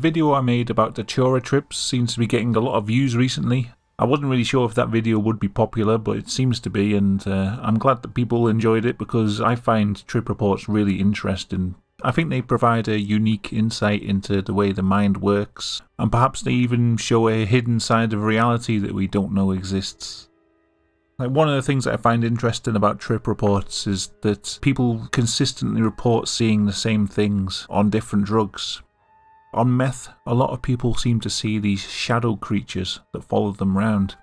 video I made about the Chora trips seems to be getting a lot of views recently. I wasn't really sure if that video would be popular, but it seems to be, and I'm glad that people enjoyed it because I find trip reports really interesting. I think they provide a unique insight into the way the mind works, and perhaps they even show a hidden side of reality that we don't know exists. Like, one of the things that I find interesting about trip reports is that people consistently report seeing the same things on different drugs. On meth, a lot of people seem to see these shadow creatures that follow them round.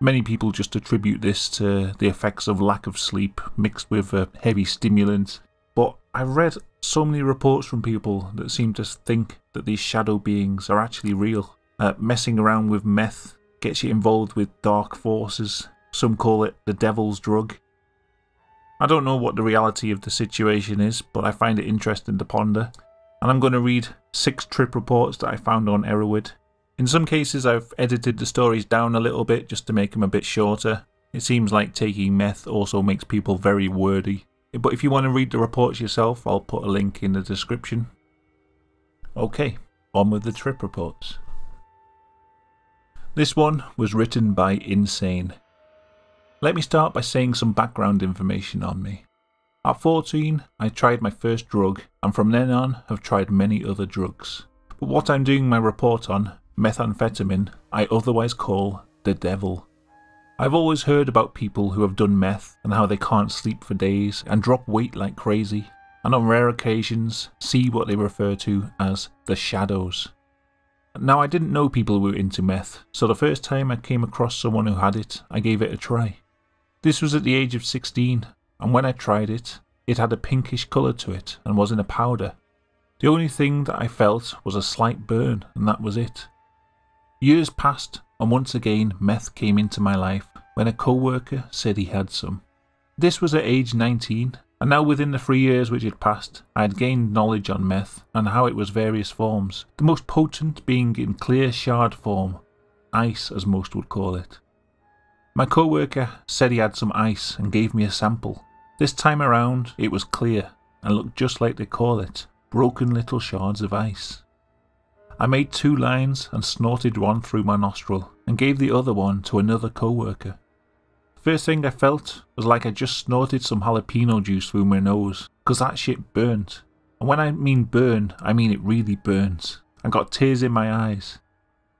Many people just attribute this to the effects of lack of sleep mixed with a heavy stimulant, but I've read so many reports from people that seem to think that these shadow beings are actually real. Messing around with meth gets you involved with dark forces. Some call it the devil's drug. I don't know what the reality of the situation is, but I find it interesting to ponder. And I'm going to read 6 trip reports that I found on Erowid. In some cases I've edited the stories down a little bit just to make them a bit shorter. It seems like taking meth also makes people very wordy. But if you want to read the reports yourself, I'll put a link in the description. Okay, on with the trip reports. This one was written by Insane. Let me start by saying some background information on me. At 14, I tried my first drug, and from then on have tried many other drugs. But what I'm doing my report on, methamphetamine, I otherwise call the devil. I've always heard about people who have done meth and how they can't sleep for days and drop weight like crazy, and on rare occasions see what they refer to as the shadows. Now, I didn't know people who were into meth, so the first time I came across someone who had it, I gave it a try. This was at the age of 16. And when I tried it, it had a pinkish colour to it and was in a powder. The only thing that I felt was a slight burn, and that was it. Years passed, and once again meth came into my life when a co-worker said he had some. This was at age 19, and now within the 3 years which had passed, I had gained knowledge on meth and how it was various forms, the most potent being in clear shard form, ice as most would call it. My co-worker said he had some ice and gave me a sample. This time around it was clear and looked just like they call it, broken little shards of ice. I made 2 lines and snorted one through my nostril and gave the other one to another co-worker. First thing I felt was like I just snorted some jalapeno juice through my nose, cause that shit burnt. And when I mean burn, I mean it really burnt. I got tears in my eyes.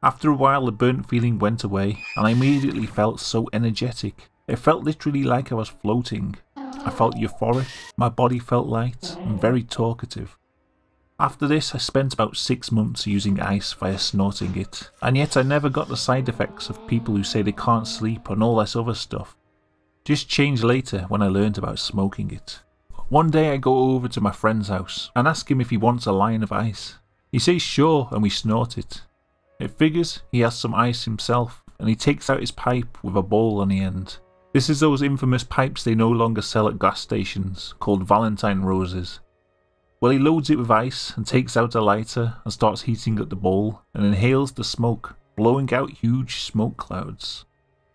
After a while the burnt feeling went away and I immediately felt so energetic. It felt literally like I was floating. I felt euphoric, my body felt light and very talkative. After this I spent about 6 months using ice via snorting it, and yet I never got the side effects of people who say they can't sleep and all this other stuff. Just changed later when I learned about smoking it. One day I go over to my friend's house and ask him if he wants a line of ice. He says sure, and we snort it. It figures he has some ice himself, and he takes out his pipe with a bowl on the end. This is those infamous pipes they no longer sell at gas stations, called Valentine roses. Well, he loads it with ice and takes out a lighter and starts heating up the bowl and inhales the smoke, blowing out huge smoke clouds.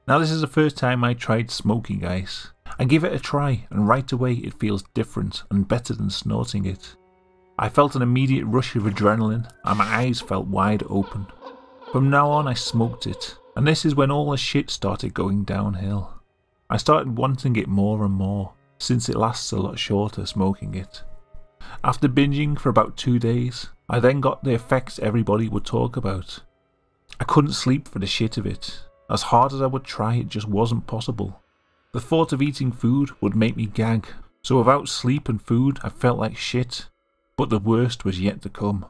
Now, this is the first time I tried smoking ice. I give it a try, and right away it feels different and better than snorting it. I felt an immediate rush of adrenaline and my eyes felt wide open. From now on I smoked it, and this is when all the shit started going downhill. I started wanting it more and more, since it lasts a lot shorter smoking it. After binging for about 2 days, I then got the effects everybody would talk about. I couldn't sleep for the shit of it. As hard as I would try, it just wasn't possible. The thought of eating food would make me gag, so without sleep and food I felt like shit, but the worst was yet to come.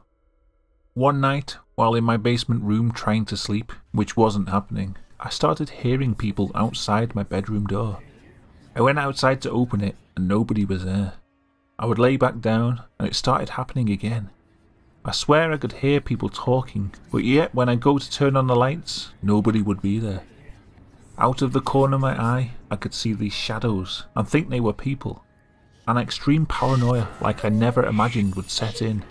One night, while in my basement room trying to sleep, which wasn't happening, I started hearing people outside my bedroom door. I went outside to open it and nobody was there. I would lay back down and it started happening again. I swear I could hear people talking, but yet when I go to turn on the lights, nobody would be there. Out of the corner of my eye, I could see these shadows and think they were people. An extreme paranoia like I never imagined would set in.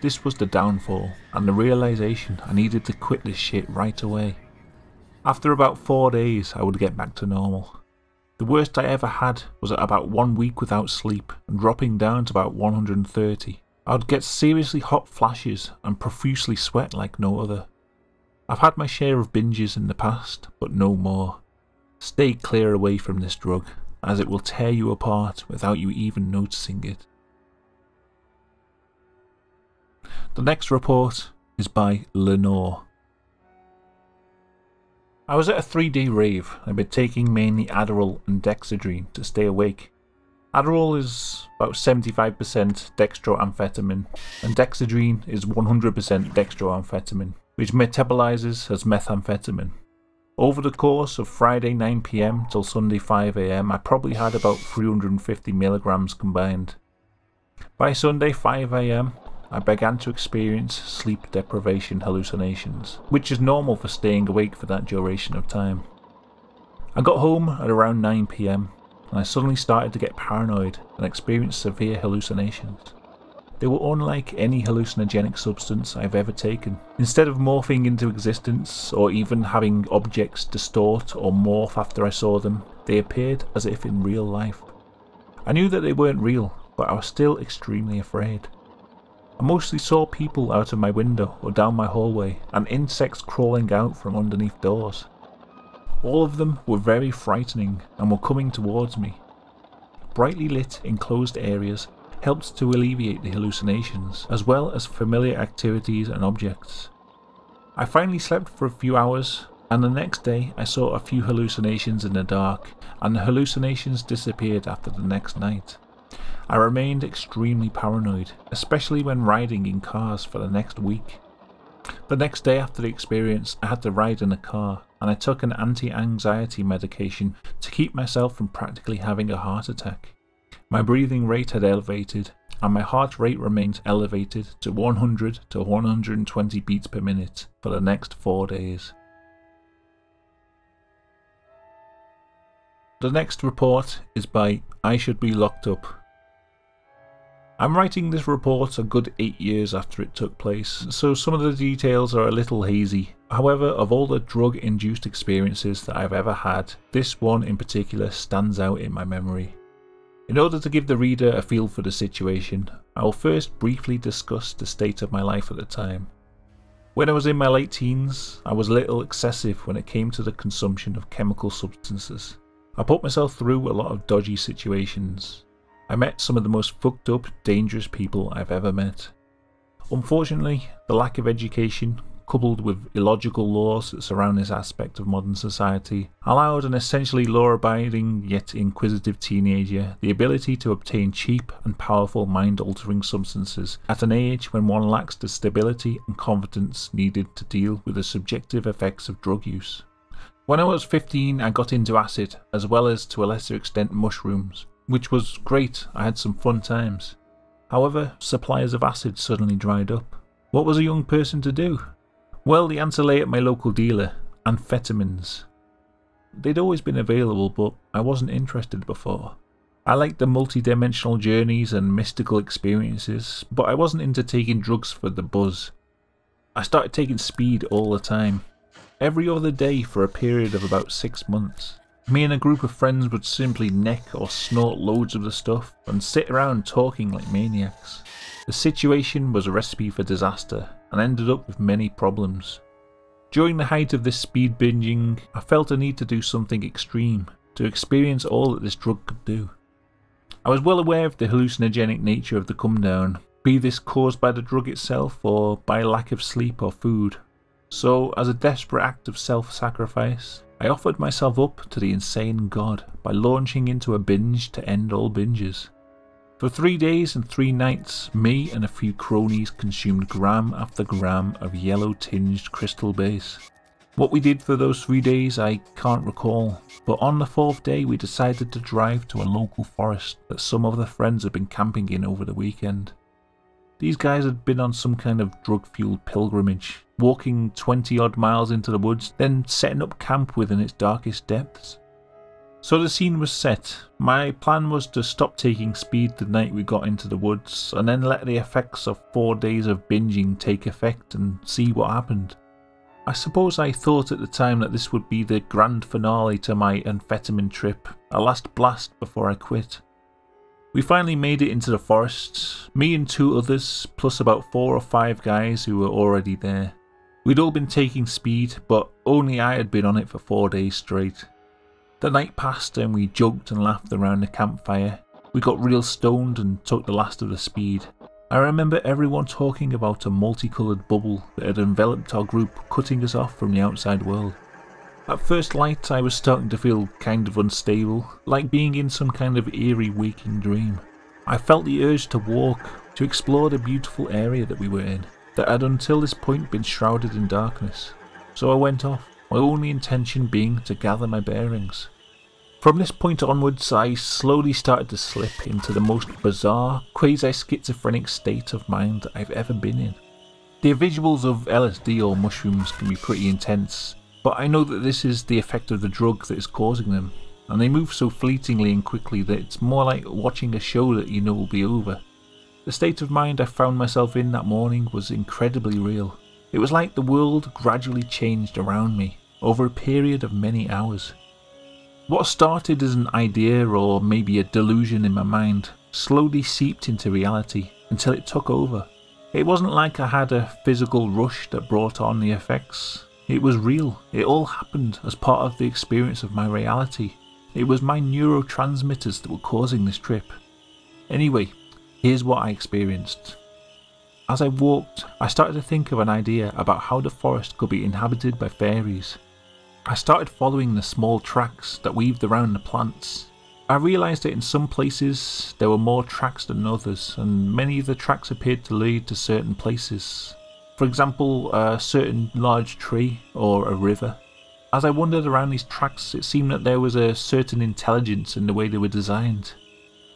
This was the downfall, and the realisation I needed to quit this shit right away. After about 4 days I would get back to normal. The worst I ever had was at about 1 week without sleep and dropping down to about 130. I'd get seriously hot flashes and profusely sweat like no other. I've had my share of binges in the past, but no more. Stay clear away from this drug, as it will tear you apart without you even noticing it. The next report is by Lenore. I was at a 3-day rave. I've been taking mainly Adderall and Dexedrine to stay awake. Adderall is about 75% dextroamphetamine, and Dexedrine is 100% dextroamphetamine, which metabolizes as methamphetamine. Over the course of Friday 9 PM till Sunday 5 AM, I probably had about 350 milligrams combined. By Sunday 5 AM, I began to experience sleep deprivation hallucinations, which is normal for staying awake for that duration of time. I got home at around 9 PM, and I suddenly started to get paranoid and experienced severe hallucinations. They were unlike any hallucinogenic substance I've ever taken. Instead of morphing into existence, or even having objects distort or morph after I saw them, they appeared as if in real life. I knew that they weren't real, but I was still extremely afraid. I mostly saw people out of my window or down my hallway, and insects crawling out from underneath doors. All of them were very frightening and were coming towards me. Brightly lit enclosed areas helped to alleviate the hallucinations, as well as familiar activities and objects. I finally slept for a few hours, and the next day I saw a few hallucinations in the dark, and the hallucinations disappeared after the next night. I remained extremely paranoid, especially when riding in cars for the next week. The next day after the experience, I had to ride in a car, and I took an anti-anxiety medication to keep myself from practically having a heart attack. My breathing rate had elevated, and my heart rate remained elevated to 100 to 120 beats per minute for the next 4 days. The next report is by I Should Be Locked Up. I'm writing this report a good 8 years after it took place, so some of the details are a little hazy. However, of all the drug-induced experiences that I've ever had, this one in particular stands out in my memory. In order to give the reader a feel for the situation, I will first briefly discuss the state of my life at the time. When I was in my late teens, I was a little excessive when it came to the consumption of chemical substances. I put myself through a lot of dodgy situations. I met some of the most fucked up, dangerous people I've ever met. Unfortunately, the lack of education, coupled with illogical laws that surround this aspect of modern society, allowed an essentially law-abiding yet inquisitive teenager the ability to obtain cheap and powerful mind-altering substances at an age when one lacks the stability and confidence needed to deal with the subjective effects of drug use. When I was 15, I got into acid, as well as, to a lesser extent, mushrooms, which was great. I had some fun times. However, supplies of acid suddenly dried up. What was a young person to do? Well, the answer lay at my local dealer, amphetamines. They'd always been available, but I wasn't interested before. I liked the multi-dimensional journeys and mystical experiences, but I wasn't into taking drugs for the buzz. I started taking speed all the time. Every other day for a period of about 6 months. Me and a group of friends would simply neck or snort loads of the stuff and sit around talking like maniacs. The situation was a recipe for disaster and ended up with many problems. During the height of this speed binging, I felt a need to do something extreme, to experience all that this drug could do. I was well aware of the hallucinogenic nature of the come down, be this caused by the drug itself or by lack of sleep or food. So, as a desperate act of self-sacrifice, I offered myself up to the insane god by launching into a binge to end all binges. For 3 days and 3 nights, me and a few cronies consumed gram after gram of yellow-tinged crystal base. What we did for those 3 days I can't recall, but on the 4th day we decided to drive to a local forest that some of the friends had been camping in over the weekend. These guys had been on some kind of drug-fueled pilgrimage, walking 20-odd miles into the woods, then setting up camp within its darkest depths. So the scene was set. My plan was to stop taking speed the night we got into the woods, and then let the effects of 4 days of binging take effect and see what happened. I suppose I thought at the time that this would be the grand finale to my amphetamine trip, a last blast before I quit. We finally made it into the forest, me and two others, plus about 4 or 5 guys who were already there. We'd all been taking speed, but only I had been on it for 4 days straight. The night passed and we joked and laughed around the campfire. We got real stoned and took the last of the speed. I remember everyone talking about a multicoloured bubble that had enveloped our group, cutting us off from the outside world. At first light I was starting to feel kind of unstable, like being in some kind of eerie waking dream. I felt the urge to walk, to explore the beautiful area that we were in, that had until this point been shrouded in darkness. So I went off, my only intention being to gather my bearings. From this point onwards, I slowly started to slip into the most bizarre, quasi-schizophrenic state of mind I've ever been in. The visuals of LSD or mushrooms can be pretty intense, but I know that this is the effect of the drug that is causing them, and they move so fleetingly and quickly that it's more like watching a show that you know will be over. The state of mind I found myself in that morning was incredibly real. It was like the world gradually changed around me, over a period of many hours. What started as an idea or maybe a delusion in my mind slowly seeped into reality until it took over. It wasn't like I had a physical rush that brought on the effects. It was real. It all happened as part of the experience of my reality. It was my neurotransmitters that were causing this trip. Anyway, here's what I experienced. As I walked, I started to think of an idea about how the forest could be inhabited by fairies. I started following the small tracks that weaved around the plants. I realised that in some places there were more tracks than others, and many of the tracks appeared to lead to certain places. For example, a certain large tree or a river. As I wandered around these tracks, it seemed that there was a certain intelligence in the way they were designed.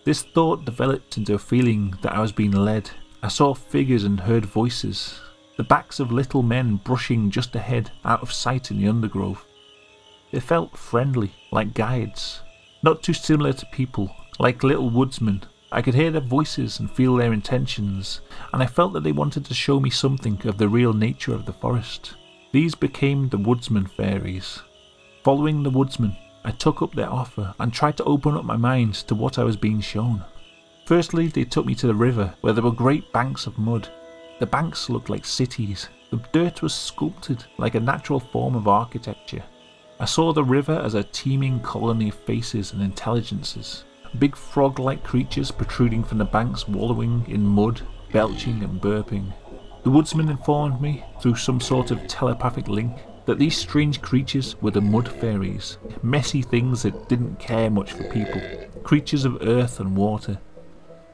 This thought developed into a feeling that I was being led. I saw figures and heard voices, the backs of little men brushing just ahead, out of sight in the undergrowth. They felt friendly, like guides, not too similar to people, like little woodsmen. I could hear their voices and feel their intentions, and I felt that they wanted to show me something of the real nature of the forest. These became the woodsman fairies. Following the woodsman, I took up their offer and tried to open up my mind to what I was being shown. Firstly, they took me to the river, where there were great banks of mud. The banks looked like cities. The dirt was sculpted like a natural form of architecture. I saw the river as a teeming colony of faces and intelligences. Big frog-like creatures protruding from the banks, wallowing in mud, belching and burping. The woodsman informed me, through some sort of telepathic link, that these strange creatures were the mud fairies, messy things that didn't care much for people, creatures of earth and water.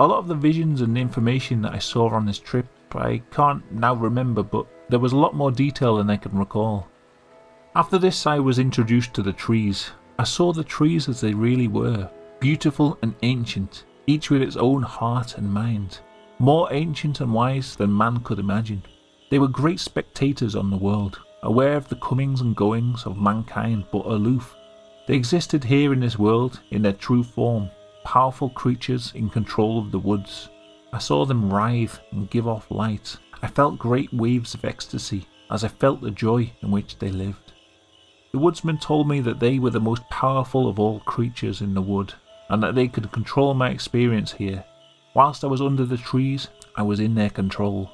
A lot of the visions and information that I saw on this trip I can't now remember, but there was a lot more detail than I can recall. After this, I was introduced to the trees. I saw the trees as they really were, beautiful and ancient, each with its own heart and mind, more ancient and wise than man could imagine. They were great spectators on the world, aware of the comings and goings of mankind but aloof. They existed here in this world in their true form, powerful creatures in control of the woods. I saw them writhe and give off light. I felt great waves of ecstasy as I felt the joy in which they lived. The woodsman told me that they were the most powerful of all creatures in the wood, and that they could control my experience here. Whilst I was under the trees, I was in their control.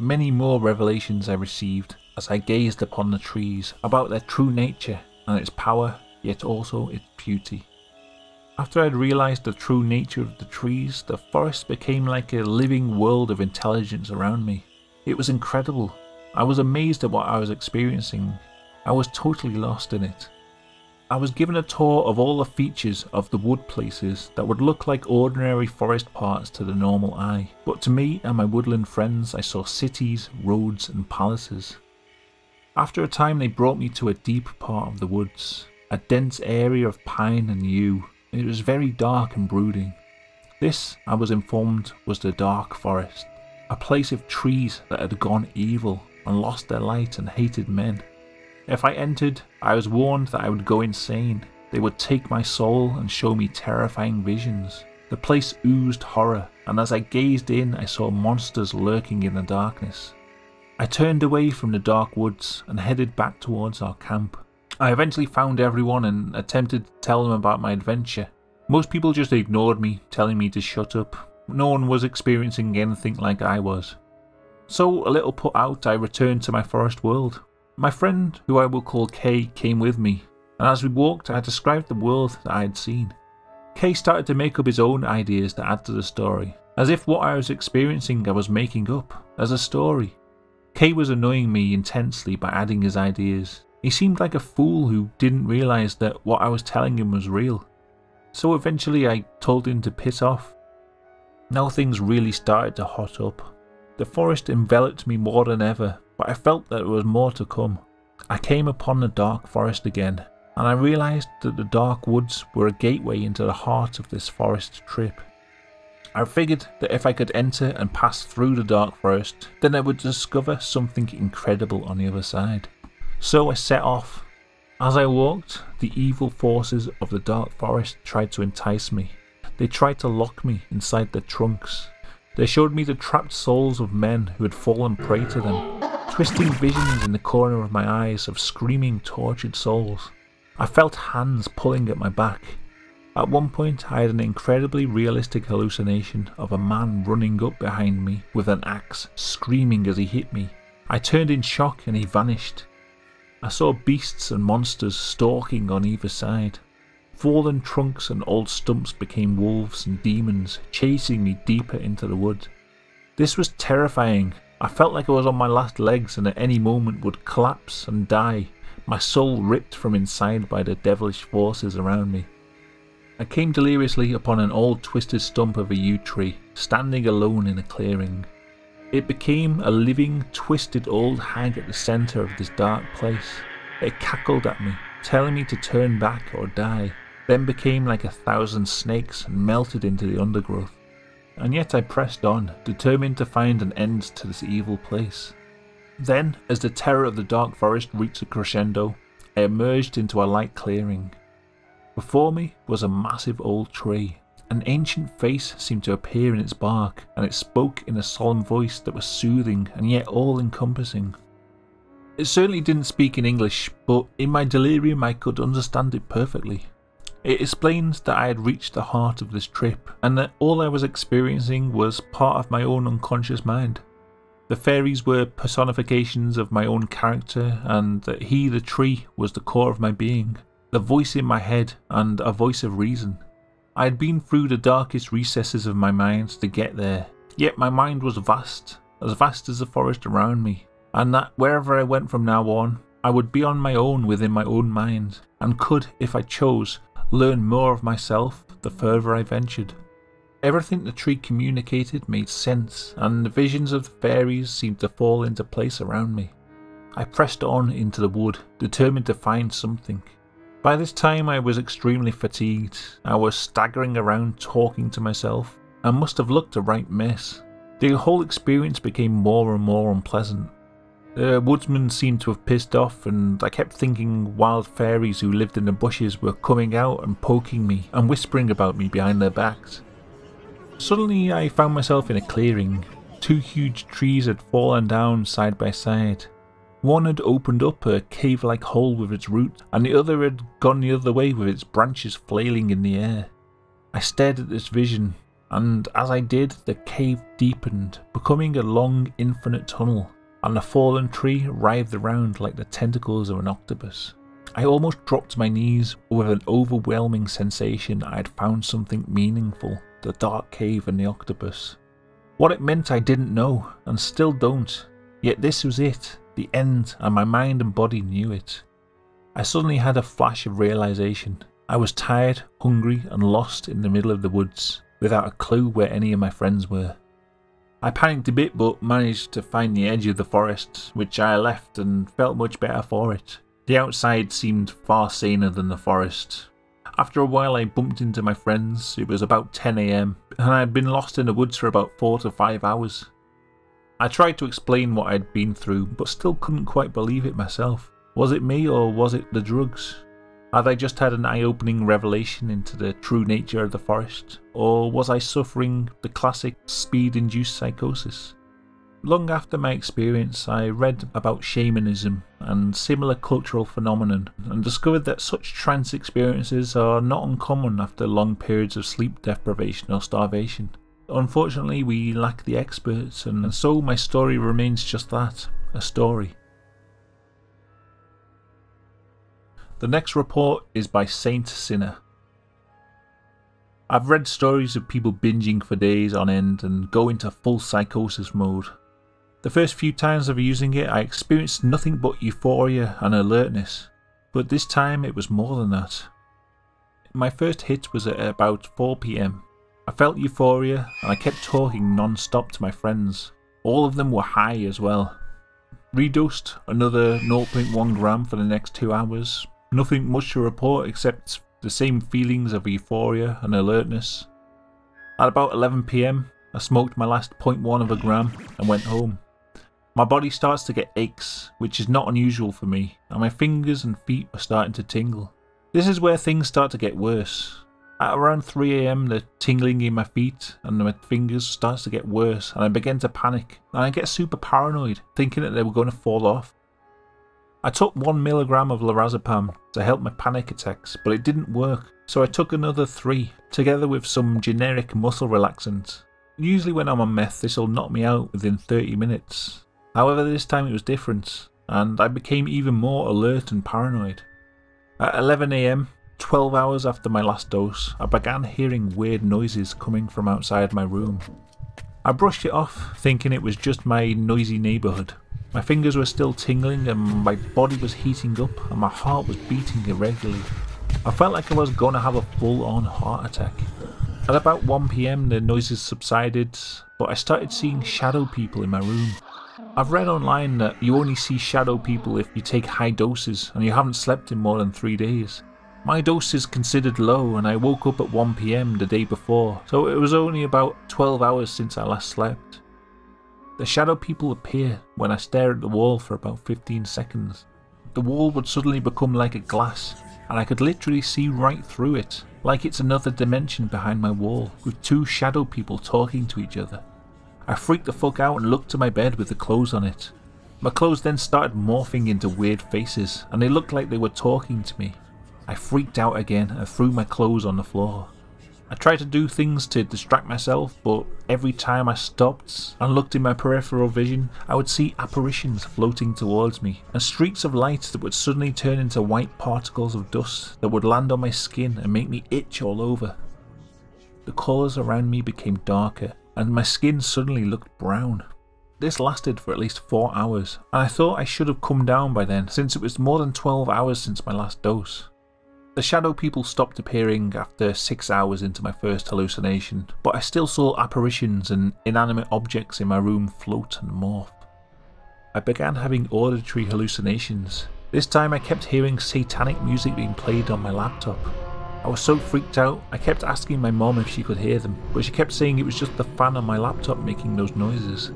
Many more revelations I received as I gazed upon the trees, about their true nature and its power, yet also its beauty. After I had realised the true nature of the trees, the forest became like a living world of intelligence around me. It was incredible. I was amazed at what I was experiencing. I was totally lost in it. I was given a tour of all the features of the wood places that would look like ordinary forest parts to the normal eye, but to me and my woodland friends I saw cities, roads and palaces. After a time they brought me to a deep part of the woods, a dense area of pine and yew. It was very dark and brooding. This, I was informed, was the dark forest, a place of trees that had gone evil and lost their light and hated men. If I entered, I was warned that I would go insane. They would take my soul and show me terrifying visions. The place oozed horror, and as I gazed in, I saw monsters lurking in the darkness. I turned away from the dark woods and headed back towards our camp. I eventually found everyone and attempted to tell them about my adventure. Most people just ignored me, telling me to shut up. No one was experiencing anything like I was. So, a little put out, I returned to my forest world. My friend, who I will call Kay, came with me, and as we walked, I described the world that I had seen. Kay started to make up his own ideas to add to the story, as if what I was experiencing I was making up as a story. Kay was annoying me intensely by adding his ideas. He seemed like a fool who didn't realise that what I was telling him was real. So eventually I told him to piss off. Now things really started to hot up. The forest enveloped me more than ever, but I felt that there was more to come. I came upon the dark forest again, and I realised that the dark woods were a gateway into the heart of this forest trip. I figured that if I could enter and pass through the dark forest, then I would discover something incredible on the other side. So I set off. As I walked, the evil forces of the dark forest tried to entice me. They tried to lock me inside their trunks. They showed me the trapped souls of men who had fallen prey to them, twisting visions in the corner of my eyes of screaming, tortured souls. I felt hands pulling at my back. At one point, I had an incredibly realistic hallucination of a man running up behind me with an axe, screaming as he hit me. I turned in shock and he vanished. I saw beasts and monsters stalking on either side. Fallen trunks and old stumps became wolves and demons, chasing me deeper into the wood. This was terrifying. I felt like I was on my last legs and at any moment would collapse and die, my soul ripped from inside by the devilish forces around me. I came deliriously upon an old twisted stump of a yew tree, standing alone in a clearing. It became a living, twisted old hag at the centre of this dark place. It cackled at me, telling me to turn back or die, then became like 1,000 snakes and melted into the undergrowth. And yet I pressed on, determined to find an end to this evil place. Then, as the terror of the dark forest reached a crescendo, I emerged into a light clearing. Before me was a massive old tree. An ancient face seemed to appear in its bark, and it spoke in a solemn voice that was soothing and yet all-encompassing. It certainly didn't speak in English, but in my delirium I could understand it perfectly. It explained that I had reached the heart of this trip, and that all I was experiencing was part of my own unconscious mind. The fairies were personifications of my own character, and that he, the tree, was the core of my being, the voice in my head, and a voice of reason. I had been through the darkest recesses of my mind to get there, yet my mind was vast as the forest around me, and that wherever I went from now on, I would be on my own within my own mind, and could, if I chose, learn more of myself the further I ventured. Everything the tree communicated made sense, and the visions of the fairies seemed to fall into place around me. I pressed on into the wood, determined to find something. By this time I was extremely fatigued. I was staggering around talking to myself, and must have looked a right mess. The whole experience became more and more unpleasant. The woodsman seemed to have pissed off, and I kept thinking wild fairies who lived in the bushes were coming out and poking me and whispering about me behind their backs. Suddenly I found myself in a clearing. Two huge trees had fallen down side by side. One had opened up a cave-like hole with its roots, and the other had gone the other way with its branches flailing in the air. I stared at this vision, and as I did, the cave deepened, becoming a long, infinite tunnel, and the fallen tree writhed around like the tentacles of an octopus. I almost dropped my knees with an overwhelming sensation I had found something meaningful, the dark cave and the octopus. What it meant I didn't know, and still don't, yet this was it. The end, and my mind and body knew it. I suddenly had a flash of realization. I was tired, hungry, and lost in the middle of the woods, without a clue where any of my friends were. I panicked a bit, but managed to find the edge of the forest, which I left and felt much better for it. The outside seemed far saner than the forest. After a while I bumped into my friends. It was about 10 AM, and I had been lost in the woods for about 4 to 5 hours. I tried to explain what I had been through, but still couldn't quite believe it myself. Was it me, or was it the drugs? Had I just had an eye-opening revelation into the true nature of the forest? Or was I suffering the classic speed-induced psychosis? Long after my experience, I read about shamanism and similar cultural phenomenon and discovered that such trance experiences are not uncommon after long periods of sleep deprivation or starvation. Unfortunately, we lack the experts, and so my story remains just that, a story. The next report is by Saint Sinner. I've read stories of people binging for days on end and go into full psychosis mode. The first few times of using it, I experienced nothing but euphoria and alertness, but this time it was more than that. My first hit was at about 4 PM. I felt euphoria and I kept talking non-stop to my friends. All of them were high as well. Redosed another 0.1 gram for the next 2 hours. Nothing much to report except the same feelings of euphoria and alertness. At about 11 PM, I smoked my last 0.1 of a gram and went home. My body starts to get aches, which is not unusual for me, and my fingers and feet are starting to tingle. This is where things start to get worse. At around 3 AM, the tingling in my feet and my fingers starts to get worse, and I begin to panic, and I get super paranoid, thinking that they were going to fall off. I took 1 milligram of lorazepam to help my panic attacks, but it didn't work, so I took another 3, together with some generic muscle relaxant. Usually when I'm on meth, this will knock me out within 30 minutes. However, this time it was different, and I became even more alert and paranoid. At 11 AM, 12 hours after my last dose, I began hearing weird noises coming from outside my room. I brushed it off, thinking it was just my noisy neighbourhood. My fingers were still tingling and my body was heating up and my heart was beating irregularly. I felt like I was going to have a full-on heart attack. At about 1 PM the noises subsided, but I started seeing shadow people in my room. I've read online that you only see shadow people if you take high doses and you haven't slept in more than 3 days. My dose is considered low and I woke up at 1 PM the day before, so it was only about 12 hours since I last slept. The shadow people appear when I stare at the wall for about 15 seconds. The wall would suddenly become like a glass, and I could literally see right through it, like it's another dimension behind my wall, with 2 shadow people talking to each other. I freaked the fuck out and looked to my bed with the clothes on it. My clothes then started morphing into weird faces, and they looked like they were talking to me. I freaked out again and threw my clothes on the floor. I tried to do things to distract myself, but every time I stopped and looked in my peripheral vision, I would see apparitions floating towards me, and streaks of light that would suddenly turn into white particles of dust that would land on my skin and make me itch all over. The colours around me became darker, and my skin suddenly looked brown. This lasted for at least 4 hours, and I thought I should have come down by then, since it was more than 12 hours since my last dose. The shadow people stopped appearing after 6 hours into my first hallucination, but I still saw apparitions and inanimate objects in my room float and morph. I began having auditory hallucinations. This time I kept hearing satanic music being played on my laptop. I was so freaked out, I kept asking my mom if she could hear them, but she kept saying it was just the fan on my laptop making those noises.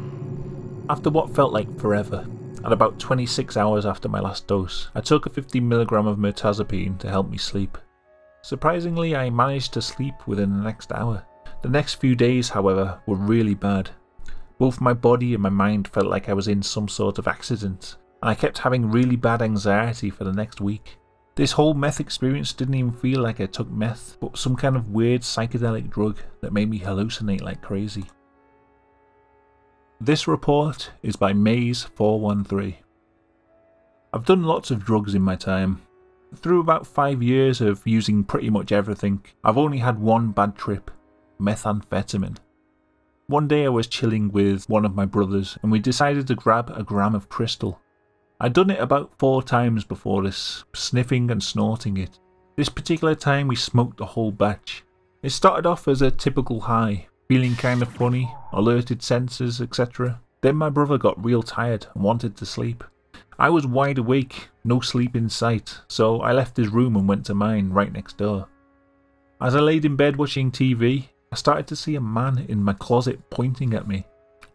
After what felt like forever, at about 26 hours after my last dose, I took a 50 milligram of mirtazapine to help me sleep. Surprisingly, I managed to sleep within the next hour. The next few days, however, were really bad. Both my body and my mind felt like I was in some sort of accident, and I kept having really bad anxiety for the next week. This whole meth experience didn't even feel like I took meth, but some kind of weird psychedelic drug that made me hallucinate like crazy. This report is by Maze413. I've done lots of drugs in my time. Through about 5 years of using pretty much everything, I've only had one bad trip: methamphetamine. One day I was chilling with one of my brothers and we decided to grab a gram of crystal. I'd done it about 4 times before this, sniffing and snorting it. This particular time we smoked the whole batch. It started off as a typical high, feeling kind of funny, alerted senses, etc. Then my brother got real tired and wanted to sleep. I was wide awake, no sleep in sight, so I left his room and went to mine right next door. As I laid in bed watching TV, I started to see a man in my closet pointing at me.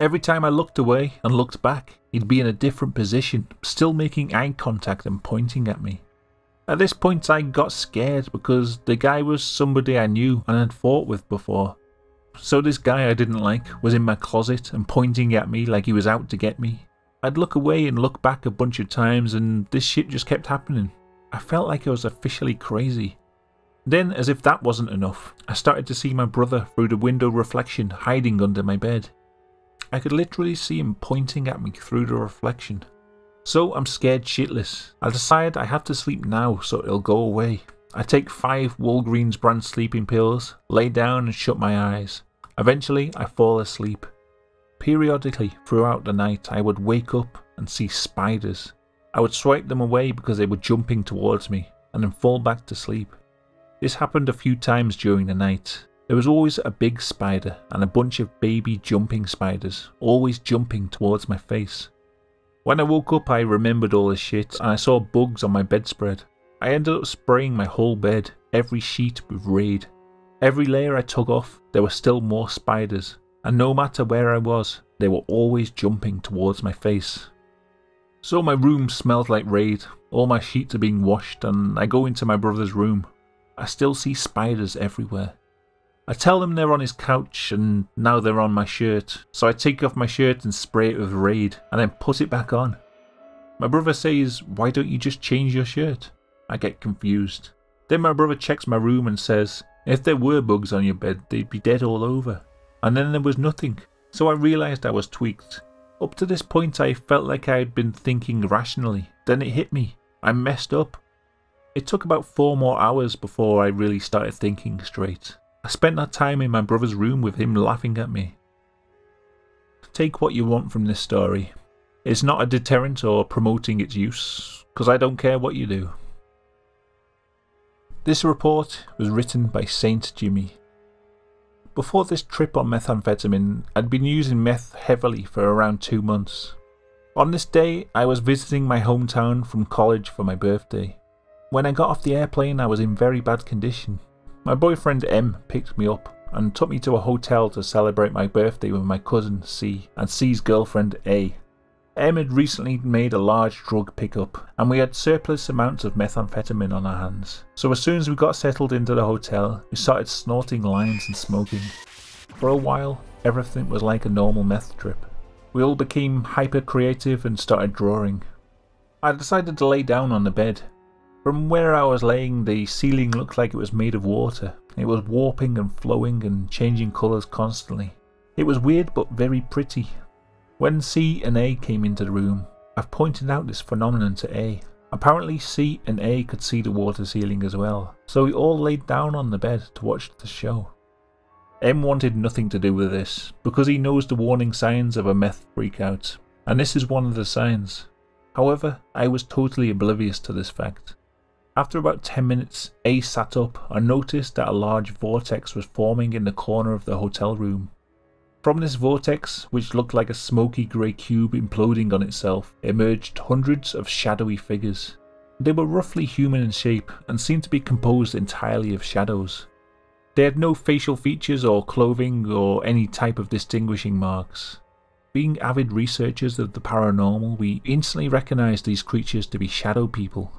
Every time I looked away and looked back, he'd be in a different position, still making eye contact and pointing at me. At this point I got scared because the guy was somebody I knew and had fought with before. So this guy I didn't like was in my closet and pointing at me like he was out to get me. I'd look away and look back a bunch of times and this shit just kept happening. I felt like I was officially crazy. Then, as if that wasn't enough, I started to see my brother through the window reflection hiding under my bed. I could literally see him pointing at me through the reflection. So I'm scared shitless. I decide I have to sleep now so it'll go away. I take 5 Walgreens brand sleeping pills, lay down and shut my eyes. Eventually I fall asleep. Periodically throughout the night I would wake up and see spiders. I would swipe them away because they were jumping towards me and then fall back to sleep. This happened a few times during the night. There was always a big spider and a bunch of baby jumping spiders, always jumping towards my face. When I woke up I remembered all this shit and I saw bugs on my bedspread. I ended up spraying my whole bed, every sheet with Raid. Every layer I took off, there were still more spiders, and no matter where I was, they were always jumping towards my face. So my room smelled like Raid, all my sheets are being washed, and I go into my brother's room. I still see spiders everywhere. I tell them they're on his couch and now they're on my shirt, so I take off my shirt and spray it with Raid and then put it back on. My brother says, "Why don't you just change your shirt?" I get confused. Then my brother checks my room and says, "If there were bugs on your bed, they'd be dead all over." And then there was nothing, so I realised I was tweaked. Up to this point I felt like I had been thinking rationally, then it hit me. I messed up. It took about 4 more hours before I really started thinking straight. I spent that time in my brother's room with him laughing at me. Take what you want from this story. It's not a deterrent or promoting its use, because I don't care what you do. This report was written by Saint Jimmy. Before this trip on methamphetamine, I'd been using meth heavily for around 2 months. On this day, I was visiting my hometown from college for my birthday. When I got off the airplane, I was in very bad condition. My boyfriend M picked me up and took me to a hotel to celebrate my birthday with my cousin C and C's girlfriend A. M had recently made a large drug pickup and we had surplus amounts of methamphetamine on our hands. So as soon as we got settled into the hotel, we started snorting lines and smoking. For a while, everything was like a normal meth trip. We all became hyper creative and started drawing. I decided to lay down on the bed. From where I was laying, the ceiling looked like it was made of water. It was warping and flowing and changing colours constantly. It was weird but very pretty. When C and A came into the room, I've pointed out this phenomenon to A. Apparently C and A could see the water ceiling as well, so we all laid down on the bed to watch the show. M wanted nothing to do with this, because he knows the warning signs of a meth freakout, and this is one of the signs. However, I was totally oblivious to this fact. After about 10 minutes, A sat up and noticed that a large vortex was forming in the corner of the hotel room. From this vortex, which looked like a smoky grey cube imploding on itself, emerged hundreds of shadowy figures. They were roughly human in shape and seemed to be composed entirely of shadows. They had no facial features or clothing or any type of distinguishing marks. Being avid researchers of the paranormal, we instantly recognised these creatures to be shadow people.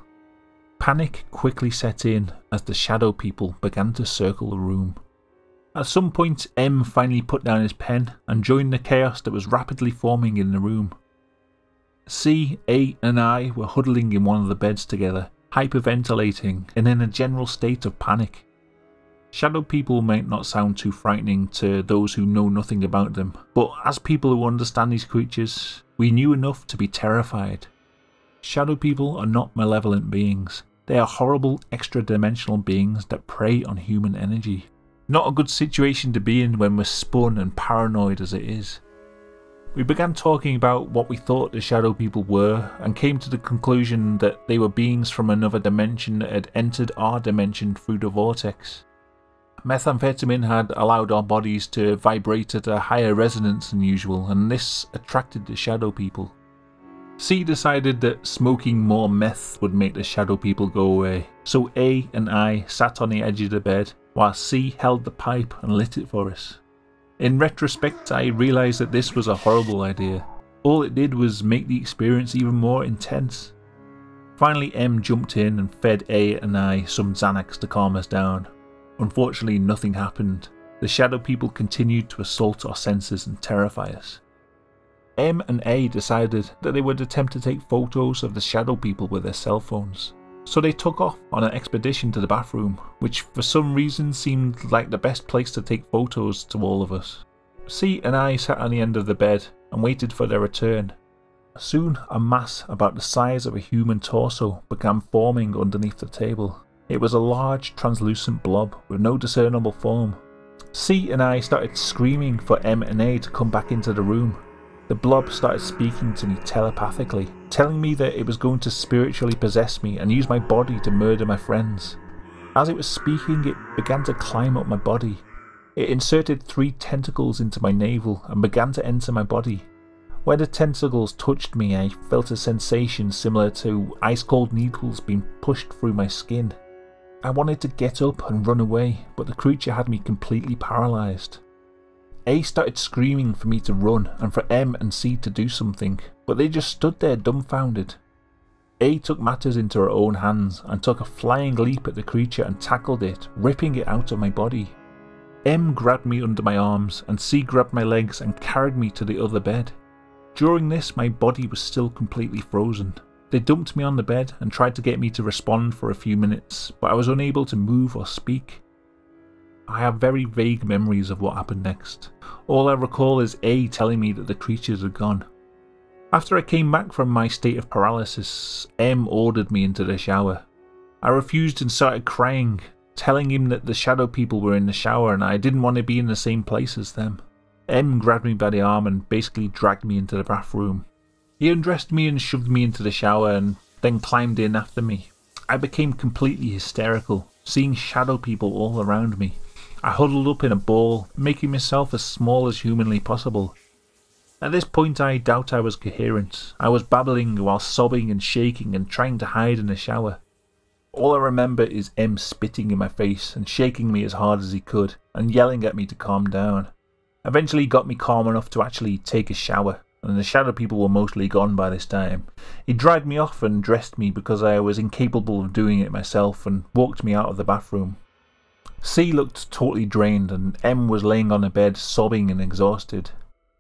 Panic quickly set in as the shadow people began to circle the room. At some point, M finally put down his pen and joined the chaos that was rapidly forming in the room. C, A and I were huddling in one of the beds together, hyperventilating and in a general state of panic. Shadow people might not sound too frightening to those who know nothing about them, but as people who understand these creatures, we knew enough to be terrified. Shadow people are not malevolent beings. They are horrible extra-dimensional beings that prey on human energy. Not a good situation to be in when we're spun and paranoid as it is. We began talking about what we thought the shadow people were and came to the conclusion that they were beings from another dimension that had entered our dimension through the vortex. Methamphetamine had allowed our bodies to vibrate at a higher resonance than usual, and this attracted the shadow people. C decided that smoking more meth would make the shadow people go away, so A and I sat on the edge of the bed while C held the pipe and lit it for us. In retrospect, I realised that this was a horrible idea. All it did was make the experience even more intense. Finally, M jumped in and fed A and I some Xanax to calm us down. Unfortunately, nothing happened. the Shadow People continued to assault our senses and terrify us. M and A decided that they would attempt to take photos of the Shadow People with their cell phones. So they took off on an expedition to the bathroom, which for some reason seemed like the best place to take photos to all of us. C and I sat on the end of the bed and waited for their return. Soon a mass about the size of a human torso began forming underneath the table. It was a large translucent blob with no discernible form. C and I started screaming for M and A to come back into the room. The blob started speaking to me telepathically, telling me that it was going to spiritually possess me and use my body to murder my friends. As it was speaking, it began to climb up my body. It inserted 3 tentacles into my navel and began to enter my body. When the tentacles touched me, I felt a sensation similar to ice-cold needles being pushed through my skin. I wanted to get up and run away, but the creature had me completely paralysed. A started screaming for me to run and for M and C to do something, but they just stood there dumbfounded. A took matters into her own hands and took a flying leap at the creature and tackled it, ripping it out of my body. M grabbed me under my arms and C grabbed my legs and carried me to the other bed. During this, my body was still completely frozen. They dumped me on the bed and tried to get me to respond for a few minutes, but I was unable to move or speak. I have very vague memories of what happened next. All I recall is A telling me that the creatures had gone. After I came back from my state of paralysis, M ordered me into the shower. I refused and started crying, telling him that the Shadow People were in the shower and I didn't want to be in the same place as them. M grabbed me by the arm and basically dragged me into the bathroom. He undressed me and shoved me into the shower and then climbed in after me. I became completely hysterical, seeing Shadow People all around me. I huddled up in a ball, making myself as small as humanly possible. At this point I doubt I was coherent. I was babbling while sobbing and shaking and trying to hide in the shower. All I remember is M spitting in my face and shaking me as hard as he could and yelling at me to calm down. Eventually he got me calm enough to actually take a shower, and the Shadow People were mostly gone by this time. He dried me off and dressed me because I was incapable of doing it myself and walked me out of the bathroom. C looked totally drained and M was laying on the bed sobbing and exhausted.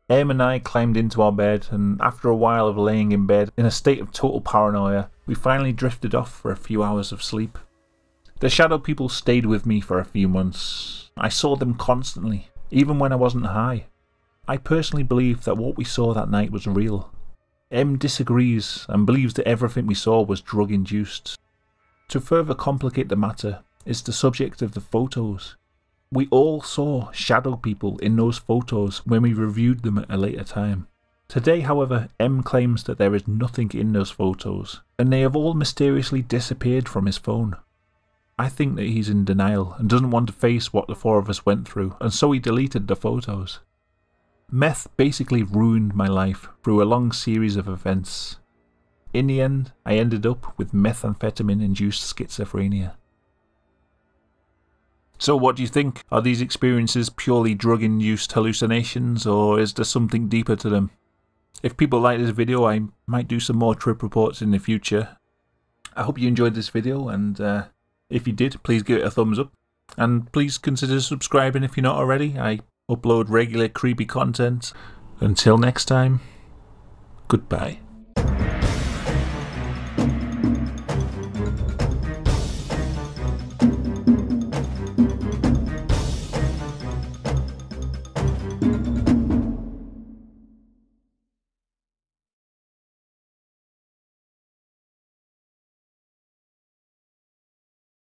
M and I climbed into our bed, and after a while of laying in bed in a state of total paranoia, we finally drifted off for a few hours of sleep. The Shadow People stayed with me for a few months. I saw them constantly, even when I wasn't high. I personally believe that what we saw that night was real. M disagrees and believes that everything we saw was drug-induced. To further complicate the matter, is the subject of the photos. We all saw Shadow People in those photos when we reviewed them at a later time. Today, however, M claims that there is nothing in those photos, and they have all mysteriously disappeared from his phone. I think that he's in denial and doesn't want to face what the 4 of us went through, and so he deleted the photos. Meth basically ruined my life through a long series of events. In the end, I ended up with methamphetamine-induced schizophrenia. So what do you think? Are these experiences purely drug-induced hallucinations, or is there something deeper to them? If people like this video, I might do some more trip reports in the future. I hope you enjoyed this video, and if you did, please give it a thumbs up. And please consider subscribing if you're not already. I upload regular creepy content. Until next time, goodbye.